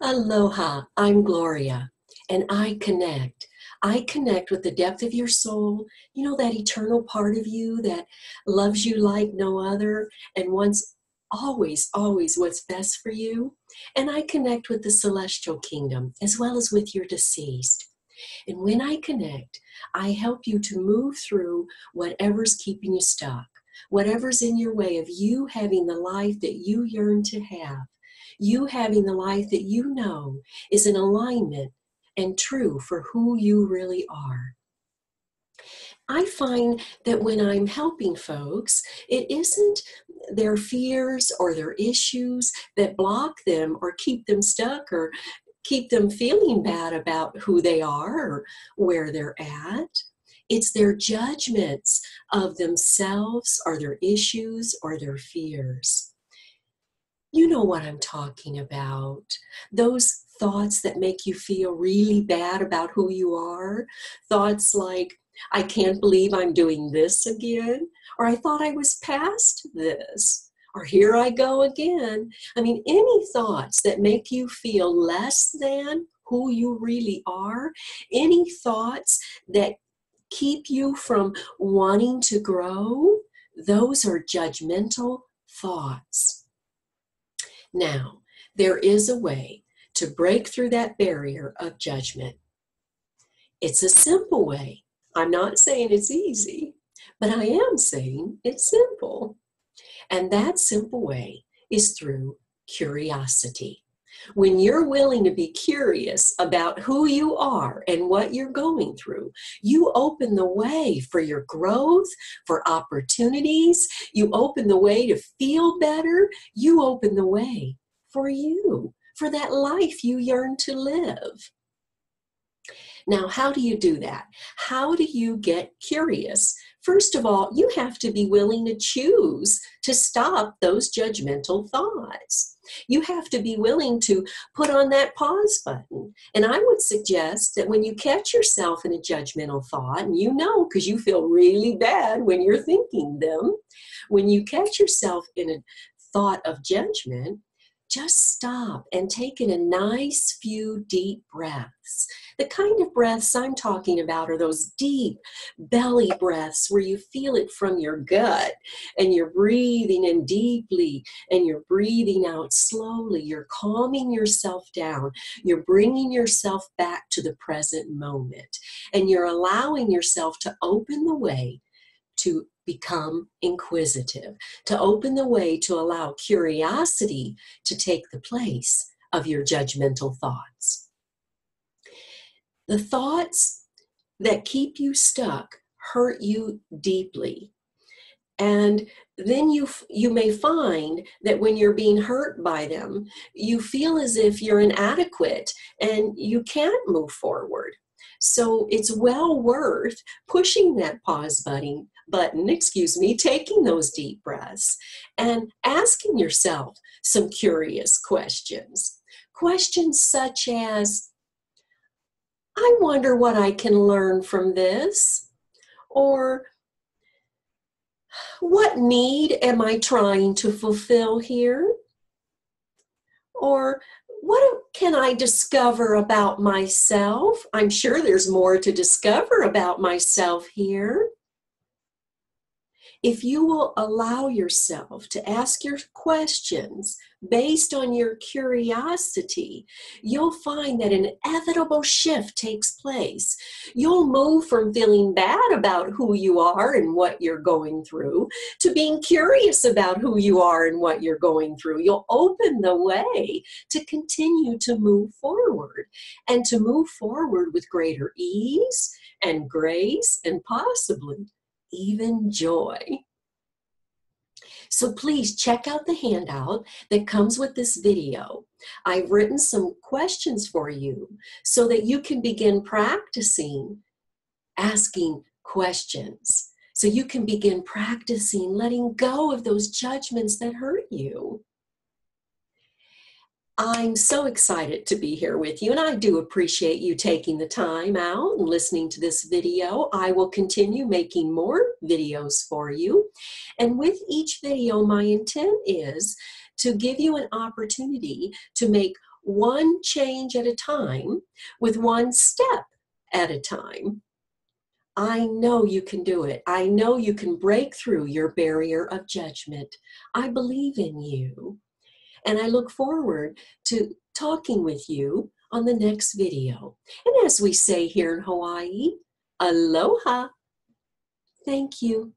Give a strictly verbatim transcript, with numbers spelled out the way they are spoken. Aloha, I'm Gloria, and I connect. I connect with the depth of your soul, you know, that eternal part of you that loves you like no other and wants always, always what's best for you. And I connect with the celestial kingdom as well as with your deceased. And when I connect, I help you to move through whatever's keeping you stuck, whatever's in your way of you having the life that you yearn to have, you having the life that you know is in alignment and true for who you really are. I find that when I'm helping folks, it isn't their fears or their issues that block them or keep them stuck or keep them feeling bad about who they are or where they're at. It's their judgments of themselves or their issues or their fears. You know what I'm talking about. Those thoughts that make you feel really bad about who you are. Thoughts like, I can't believe I'm doing this again. Or I thought I was past this. Or here I go again. I mean, any thoughts that make you feel less than who you really are. Any thoughts that keep you from wanting to grow. Those are judgmental thoughts. Now, there is a way to break through that barrier of judgment. It's a simple way. I'm not saying it's easy, but I am saying it's simple. And that simple way is through curiosity. When you're willing to be curious about who you are and what you're going through, you open the way for your growth, for opportunities. You open the way to feel better. You open the way for you, for that life you yearn to live. Now, how do you do that? How do you get curious? First of all, you have to be willing to choose to stop those judgmental thoughts. You have to be willing to put on that pause button. And I would suggest that when you catch yourself in a judgmental thought, and you know because you feel really bad when you're thinking them, when you catch yourself in a thought of judgment, just stop and take in a nice few deep breaths. The kind of breaths I'm talking about are those deep belly breaths where you feel it from your gut and you're breathing in deeply and you're breathing out slowly. You're calming yourself down. You're bringing yourself back to the present moment and you're allowing yourself to open the way to become inquisitive, to open the way to allow curiosity to take the place of your judgmental thoughts. The thoughts that keep you stuck hurt you deeply. And then you, you may find that when you're being hurt by them, you feel as if you're inadequate and you can't move forward. So it's well worth pushing that pause button, button, excuse me, taking those deep breaths and asking yourself some curious questions. Questions such as, I wonder what I can learn from this, or what need am I trying to fulfill here, or what can I discover about myself? I'm sure there's more to discover about myself here. If you will allow yourself to ask your questions based on your curiosity, you'll find that an inevitable shift takes place. You'll move from feeling bad about who you are and what you're going through to being curious about who you are and what you're going through. You'll open the way to continue to move forward and to move forward with greater ease and grace and possibly even joy. So please check out the handout that comes with this video. I've written some questions for you so that you can begin practicing asking questions. So you can begin practicing letting go of those judgments that hurt you. I'm so excited to be here with you, and I do appreciate you taking the time out and listening to this video. I will continue making more videos for you, and with each video, my intent is to give you an opportunity to make one change at a time, with one step at a time, I know you can do it. I know you can break through your barrier of judgment. I believe in you. And I look forward to talking with you on the next video. And as we say here in Hawaii, aloha. Thank you.